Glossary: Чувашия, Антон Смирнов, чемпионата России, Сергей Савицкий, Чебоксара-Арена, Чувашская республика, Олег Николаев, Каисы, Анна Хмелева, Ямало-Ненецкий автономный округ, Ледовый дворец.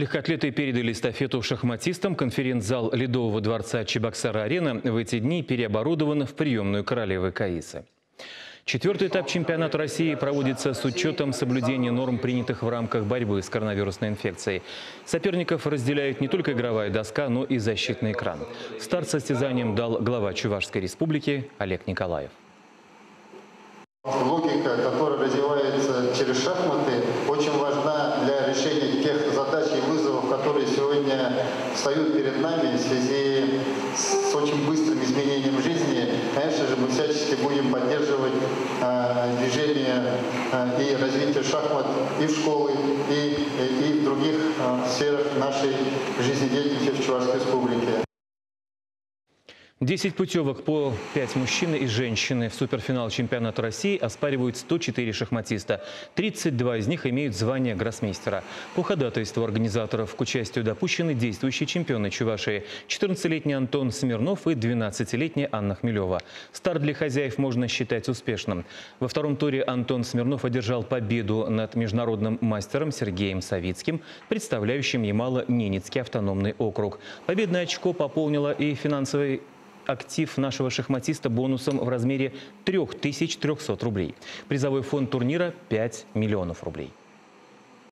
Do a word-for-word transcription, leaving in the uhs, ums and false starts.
Легкоатлеты передали эстафету шахматистам. Конференц-зал Ледового дворца Чебоксара-Арена в эти дни переоборудован в приемную королевы Каисы. Четвертый этап чемпионата России проводится с учетом соблюдения норм, принятых в рамках борьбы с коронавирусной инфекцией. Соперников разделяют не только игровая доска, но и защитный экран. Старт состязанием дал глава Чувашской республики Олег Николаев. Логика, которая развивается через шахматы, очень важна для решения тех задач и вызовов, которые сегодня встают перед нами в связи с очень быстрым изменением жизни. Конечно же, мы всячески будем поддерживать э, движение э, и развитие шахмат и в школы, и, и в других э, сферах нашей жизнедеятельности в Чувашской республике. десять путевок по пять мужчин и женщины в суперфинал чемпионата России оспаривают сто четыре шахматиста. тридцать два из них имеют звание гроссмейстера. По ходатайству организаторов к участию допущены действующие чемпионы Чувашии – четырнадцатилетний Антон Смирнов и двенадцатилетняя Анна Хмелева. Старт для хозяев можно считать успешным. Во втором туре Антон Смирнов одержал победу над международным мастером Сергеем Савицким, представляющим Ямало-Ненецкий автономный округ. Победное очко пополнило и финансовый актив нашего шахматиста бонусом в размере трёх тысяч трёхсот рублей. Призовой фонд турнира – пять миллионов рублей.